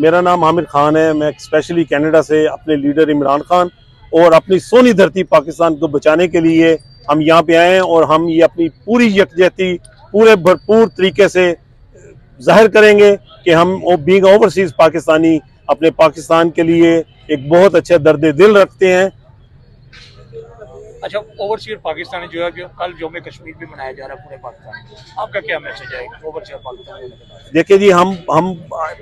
मेरा नाम आमिर खान है। मैं स्पेशली कनाडा से अपने लीडर इमरान खान और अपनी सोनी धरती पाकिस्तान को बचाने के लिए हम यहाँ पे आए हैं और हम ये अपनी पूरी यकजहती पूरे भरपूर तरीके से जाहिर करेंगे कि हम बीइंग ओवरसीज पाकिस्तानी अपने पाकिस्तान के लिए एक बहुत अच्छा दर्द दिल रखते हैं। अच्छा, ओवरसीज पाकिस्तानी जो है कि कल जो में कश्मीर भी मनाया जा रहा है पूरे पाकिस्तान, आपका क्या मैसेज है ओवरसीज पाकिस्तानी? देखिए जी, हम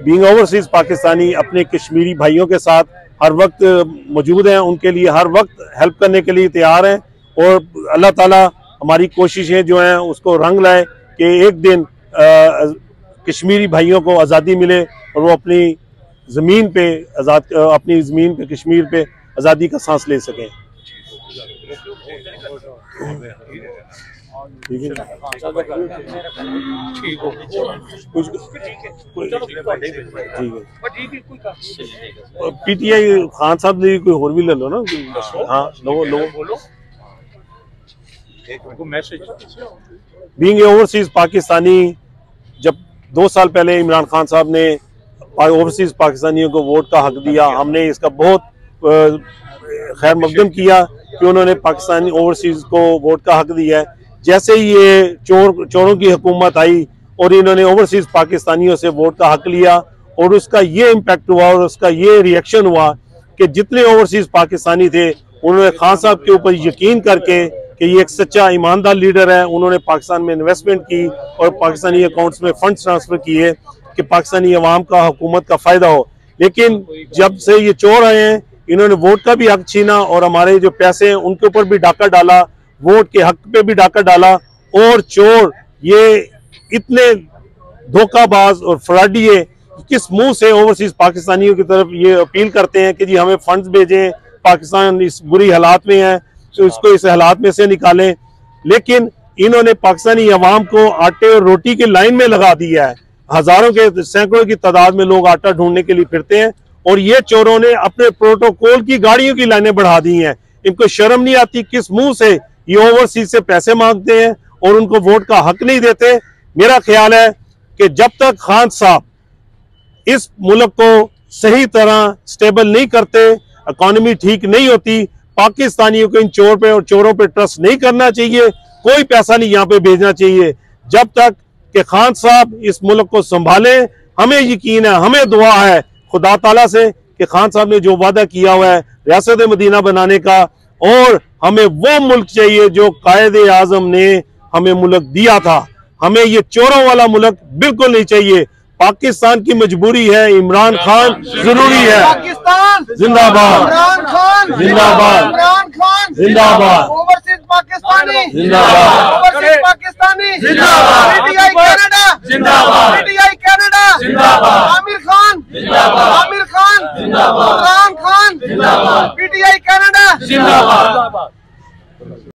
बीइंग ओवरसीज पाकिस्तानी अपने कश्मीरी भाइयों के साथ हर वक्त मौजूद हैं, उनके लिए हर वक्त हेल्प करने के लिए तैयार हैं और अल्लाह ताला हमारी कोशिशें जो हैं उसको रंग लाए कि एक दिन कश्मीरी भाइयों को आज़ादी मिले और वो अपनी ज़मीन पे कश्मीर पे आज़ादी का सांस ले सकें। पीटीआई खान साहब ने कोई और भी ले लो ना। हाँ, लो एक मैसेज। बीइंग ओवरसीज पाकिस्तानी, जब 2 साल पहले इमरान खान साहब ने ओवरसीज पाकिस्तानियों को वोट का हक दिया, हमने इसका बहुत खैर मकदम किया कि उन्होंने पाकिस्तानी ओवरसीज को वोट का हक दिया है। जैसे ही ये चोरों की हुकूमत आई और इन्होंने ओवरसीज पाकिस्तानियों से वोट का हक लिया और उसका ये इम्पैक्ट हुआ और उसका ये रिएक्शन हुआ कि जितने ओवरसीज पाकिस्तानी थे उन्होंने खान साहब के ऊपर यकीन करके कि ये एक सच्चा ईमानदार लीडर है, उन्होंने पाकिस्तान में इन्वेस्टमेंट की और पाकिस्तानी अकाउंट्स में फंड्स ट्रांसफ़र किए कि पाकिस्तानी अवाम का हुकूमत का फ़ायदा हो। लेकिन जब से ये चोर आए हैं इन्होंने वोट का भी हक छीना और हमारे जो पैसे हैं उनके ऊपर भी डाका डाला, वोट के हक पे भी डाका डाला और चोर ये इतने धोखाबाज और फ्रॉडी है, किस मुंह से ओवरसीज पाकिस्तानियों की तरफ ये अपील करते हैं कि जी हमें फंड्स भेजें, पाकिस्तान इस बुरी हालात में है तो इसको इस हालात में से निकालें। लेकिन इन्होंने पाकिस्तानी अवाम को आटे और रोटी की लाइन में लगा दिया है। हजारों के सैकड़ों की तादाद में लोग आटा ढूंढने के लिए फिरते हैं और ये चोरों ने अपने प्रोटोकॉल की गाड़ियों की लाइनें बढ़ा दी हैं। इनको शर्म नहीं आती, किस मुंह से ये ओवरसीज से पैसे मांगते हैं और उनको वोट का हक नहीं देते। मेरा ख्याल है कि जब तक खान साहब इस मुल्क को सही तरह स्टेबल नहीं करते, इकॉनमी ठीक नहीं होती, पाकिस्तानियों को इन चोरों पे ट्रस्ट नहीं करना चाहिए, कोई पैसा नहीं यहाँ पे भेजना चाहिए जब तक कि खान साहब इस मुल्क को संभालें। हमें यकीन है, हमें दुआ है खुदा ताला से कि खान साहब ने जो वादा किया हुआ है रियासत मदीना बनाने का, और हमें वो मुल्क चाहिए जो कायदे आजम ने हमें मुल्क दिया था। हमें ये चोरों वाला मुल्क बिल्कुल नहीं चाहिए। पाकिस्तान की मजबूरी है, इमरान खान जरूरी है। पाकिस्तान जिंदाबाद, इमरान खान जिंदाबाद, इमरान खान जिंदाबाद, ओवरसीज पाकिस्तानी जिंदाबाद, ओवरसीज पाकिस्तानी जिंदाबाद, पीटीआई कनाडा जिंदाबाद, पीटीआई कनाडा जिंदाबाद, आमिर खान जिंदाबाद, आमिर खान जिंदाबाद, इमरान खान जिंदाबाद, पीटीआई कनाडा जिंदाबाद।